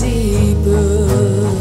deeper.